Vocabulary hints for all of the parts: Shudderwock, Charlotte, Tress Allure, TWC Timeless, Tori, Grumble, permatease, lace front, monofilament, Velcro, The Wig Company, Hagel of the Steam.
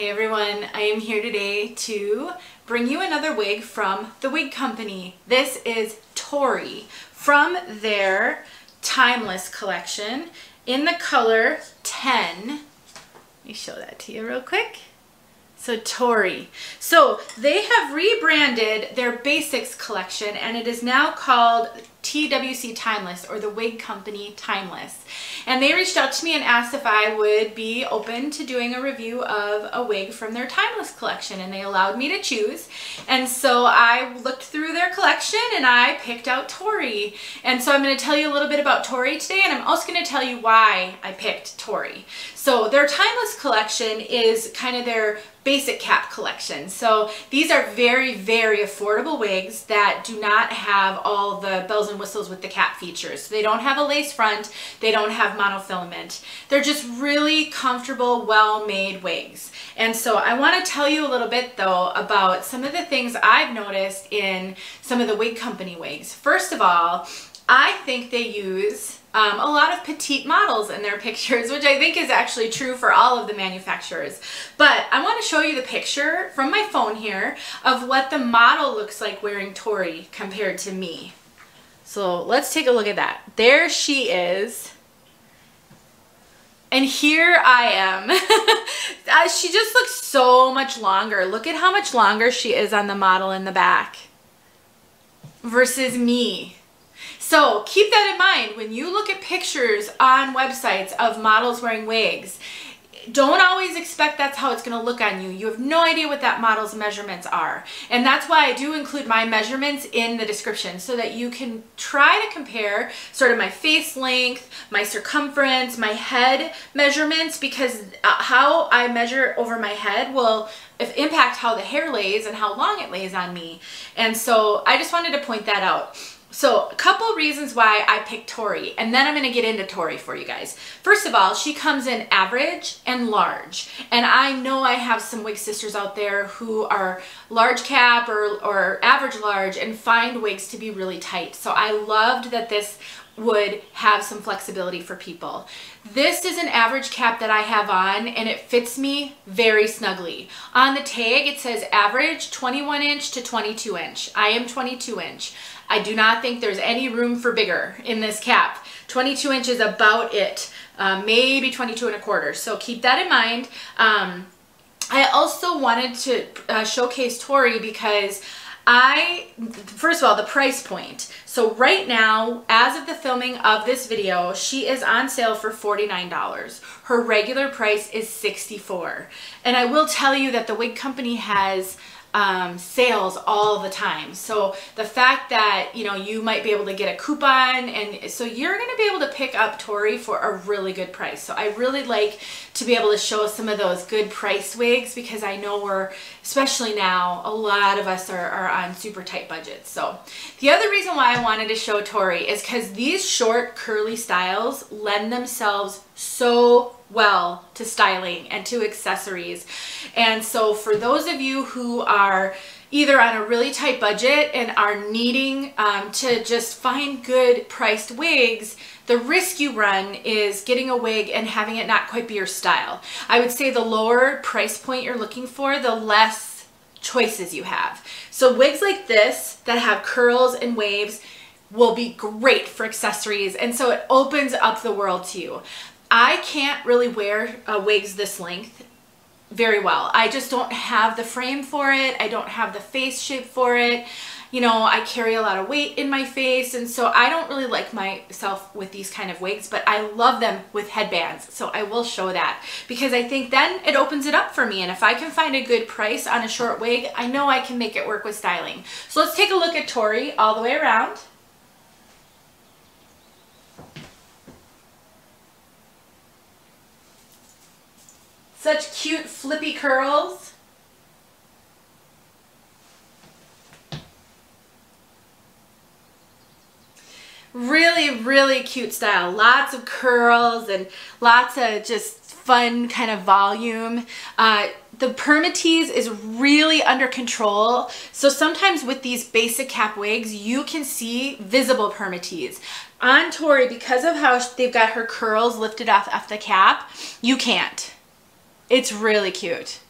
Hey everyone, I am here today to bring you another wig from the wig company. This is Tori from their Timeless collection in the color 10. Let me show that to you real quick. So Tori. So they have rebranded their Basics collection and it is now called TWC Timeless, or the wig company Timeless. And they reached out to me and asked if I would be open to doing a review of a wig from their Timeless collection, and they allowed me to choose. And so I looked through their collection and I picked out Tori. And so I'm going to tell you a little bit about Tori today, and I'm also going to tell you why I picked Tori. So their Timeless collection is kind of their basic cap collection. So these are very, very affordable wigs that do not have all the bells and whistles with the cap features. So they don't have a lace front, they don't have monofilament. They're just really comfortable, well-made wigs. And so I want to tell you a little bit though about some of the things I've noticed in some of the wig company wigs. First of all, I think they use a lot of petite models in their pictures, which I think is actually true for all of the manufacturers. But I want to show you the picture from my phone here of what the model looks like wearing Tori compared to me. So let's take a look at that. There she is. And here I am. She just looks so much longer. Look at how much longer she is on the model in the back versus me. So keep that in mind when you look at pictures on websites of models wearing wigs. Don't always expect that's how it's going to look on you. You have no idea what that model's measurements are. And that's why I do include my measurements in the description, so that you can try to compare sort of my face length, my circumference, my head measurements, because how I measure over my head will impact how the hair lays and how long it lays on me. And so I just wanted to point that out. So a couple reasons why I picked Tori, and then I'm going to get into Tori for you guys. First of all, she comes in average and large, and I know I have some wig sisters out there who are large cap or average large and find wigs to be really tight. So I loved that this would have some flexibility for people. This is an average cap that I have on, and it fits me very snugly. On the tag it says average 21 inch to 22 inch. I am 22 inch. I do not think there's any room for bigger in this cap. 22 inch is about it, maybe 22 and a quarter, so keep that in mind. I also wanted to showcase Tori because first of all, the price point. So right now, as of the filming of this video, she is on sale for $49. Her regular price is $64. And I will tell you that the wig company has sales all the time. So the fact that, you know, you might be able to get a coupon, and so you're going to be able to pick up Tori for a really good price. So I really like to be able to show some of those good price wigs, because I know we're, especially now, a lot of us are on super tight budgets. So the other reason why I wanted to show Tori is because these short curly styles lend themselves so well to styling and to accessories. And so for those of you who are either on a really tight budget and are needing to just find good priced wigs, the risk you run is getting a wig and having it not quite be your style. I would say the lower price point you're looking for, the less choices you have. So wigs like this that have curls and waves will be great for accessories, and so it opens up the world to you. I can't really wear wigs this length very well. I just don't have the frame for it. I don't have the face shape for it. You know, I carry a lot of weight in my face, and so I don't really like myself with these kind of wigs, but I love them with headbands. So I will show that, because I think then it opens it up for me, and if I can find a good price on a short wig, I know I can make it work with styling. So let's take a look at Tori all the way around. Such cute flippy curls. Really, really cute style. Lots of curls and lots of just fun kind of volume. The permatease is really under control. So sometimes with these basic cap wigs, you can see visible permatease. On Tori, because of how they've got her curls lifted off the cap, you can't. It's really cute.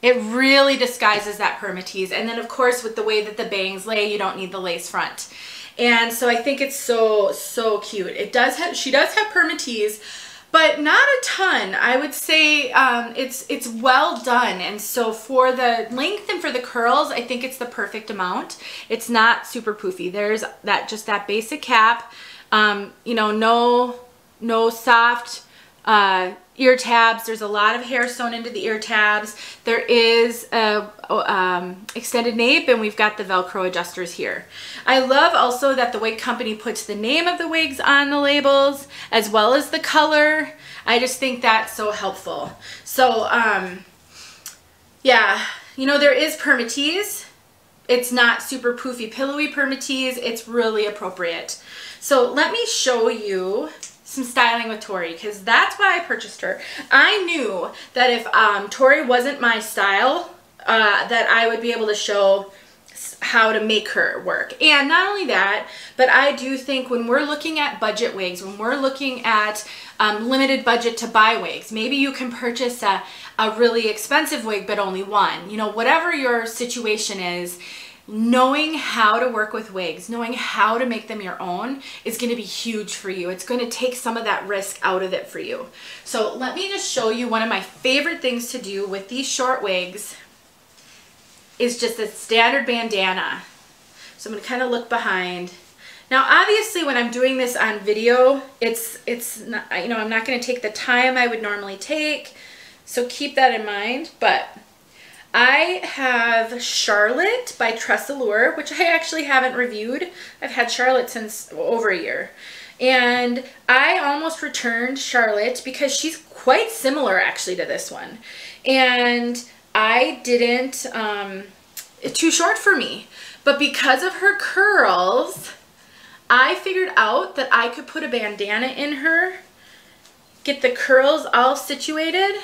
It really disguises that permatease. And then of course with the way that the bangs lay, you don't need the lace front. And so I think it's so cute. It does have, she does have permatease, but not a ton. I would say it's well done. And so for the length and for the curls, I think it's the perfect amount. It's not super poofy. There's that, just that basic cap, you know, no soft ear tabs. There's a lot of hair sewn into the ear tabs. There is a extended nape, and we've got the Velcro adjusters here. I love also that the wig company puts the name of the wigs on the labels as well as the color. I just think that's so helpful. So yeah, you know, there is permatease. It's not super poofy, pillowy permatease. It's really appropriate. So let me show you some styling with Tori, because that's why I purchased her. I knew that if Tori wasn't my style, that I would be able to show how to make her work. And not only that, but I do think when we're looking at budget wigs, when we're looking at limited budget to buy wigs, maybe you can purchase a really expensive wig but only one. You know, whatever your situation is, knowing how to work with wigs, knowing how to make them your own is going to be huge for you. It's going to take some of that risk out of it for you. So let me just show you one of my favorite things to do with these short wigs is just a standard bandana. So I'm going to kind of look behind. Now obviously when I'm doing this on video, it's not, you know, I'm not going to take the time I would normally take. So keep that in mind, but I have Charlotte by Tress Allure, which I actually haven't reviewed. I've had Charlotte since over a year. And I almost returned Charlotte because she's quite similar actually to this one. And I didn't, too short for me. But because of her curls, I figured out that I could put a bandana in her, get the curls all situated,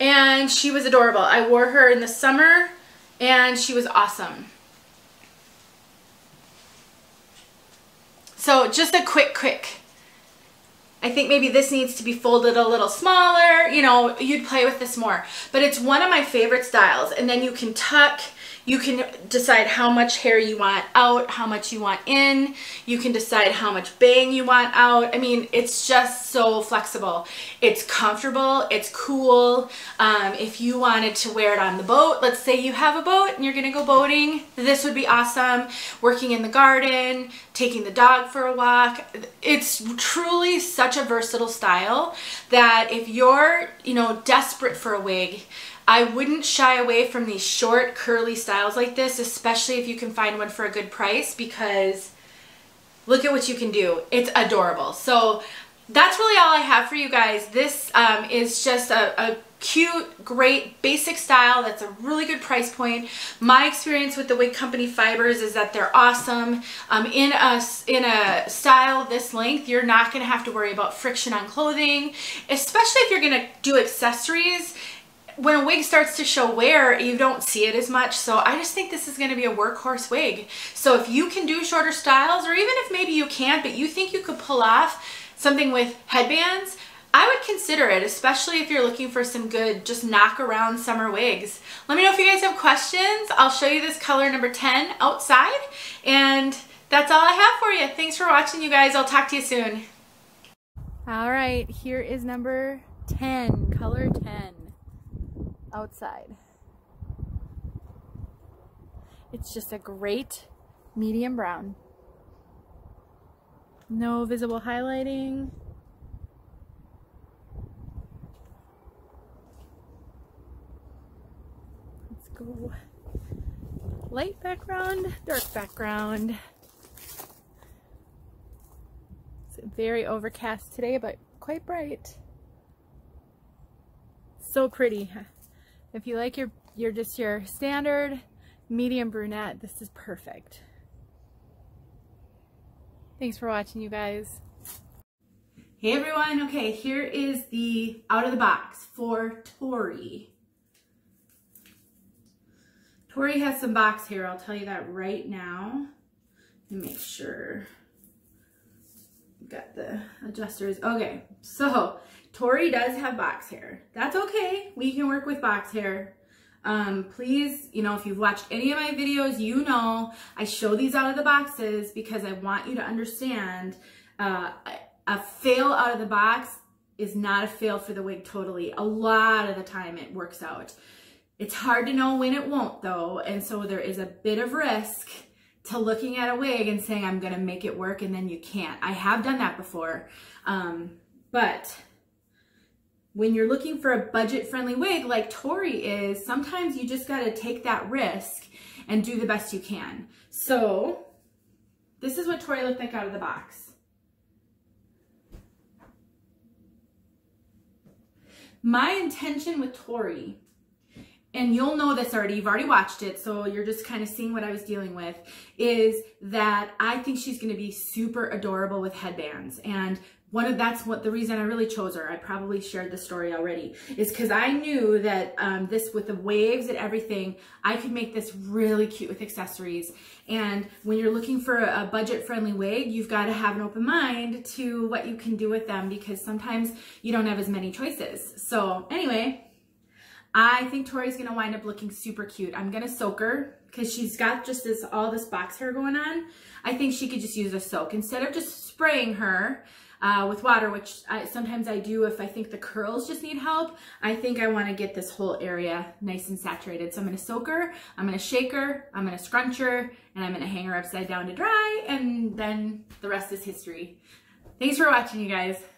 and she was adorable. I wore her in the summer and she was awesome. So just a quick. I think maybe this needs to be folded a little smaller. You know, you'd play with this more, but it's one of my favorite styles. And then you can tuck, you can decide how much hair you want out, how much you want in. You can decide how much bang you want out. I mean, it's just so flexible. It's comfortable. It's cool. If you wanted to wear it on the boat, let's say you have a boat and you're going to go boating, this would be awesome. Working in the garden, taking the dog for a walk. It's truly such a versatile style that if you're, you know, desperate for a wig, I wouldn't shy away from these short, curly styles like this, especially if you can find one for a good price, because look at what you can do. It's adorable. So that's really all I have for you guys. This is just a cute, great, basic style that's a really good price point. My experience with the wig company fibers is that they're awesome. In a style this length, you're not going to have to worry about friction on clothing, especially if you're going to do accessories. When a wig starts to show wear, you don't see it as much. So I just think this is going to be a workhorse wig. So if you can do shorter styles, or even if maybe you can't, but you think you could pull off something with headbands, I would consider it, especially if you're looking for some good, just knock around summer wigs. Let me know if you guys have questions. I'll show you this color number 10 outside. And that's all I have for you. Thanks for watching, you guys. I'll talk to you soon. All right, here is number 10, color 10. Outside. It's just a great medium brown. No visible highlighting. Let's go. Light background, dark background. It's very overcast today, but quite bright. So pretty. If you like your just your standard medium brunette, this is perfect. Thanks for watching, you guys. Hey everyone, okay, here is the out of the box for Tori. Tori has some box hair, I'll tell you that right now. Let me make sure. Got the adjusters. Okay, so Tori does have box hair. That's okay. We can work with box hair. Please, you know, if you've watched any of my videos, you know I show these out of the boxes because I want you to understand a fail out of the box is not a fail for the wig totally. A lot of the time it works out. It's hard to know when it won't though, and so there is a bit of risk to looking at a wig and saying, I'm gonna make it work, and then you can't. I have done that before, but when you're looking for a budget-friendly wig like Tori is, sometimes you just gotta take that risk and do the best you can. So this is what Tori looked like out of the box. My intention with Tori, and you'll know this already, you've already watched it, so you're just kind of seeing what I was dealing with, is that I think she's going to be super adorable with headbands. And the reason I really chose her, I probably shared the story already, is because I knew that this, with the waves and everything, I could make this really cute with accessories. And when you're looking for a budget-friendly wig, you've got to have an open mind to what you can do with them, because sometimes you don't have as many choices. So anyway, I think Tori's going to wind up looking super cute. I'm going to soak her because she's got just all this box hair going on. I think she could just use a soak instead of just spraying her with water, which sometimes I do if I think the curls just need help. I think I want to get this whole area nice and saturated. So I'm going to soak her, I'm going to shake her, I'm going to scrunch her, and I'm going to hang her upside down to dry, and then the rest is history. Thanks for watching, you guys.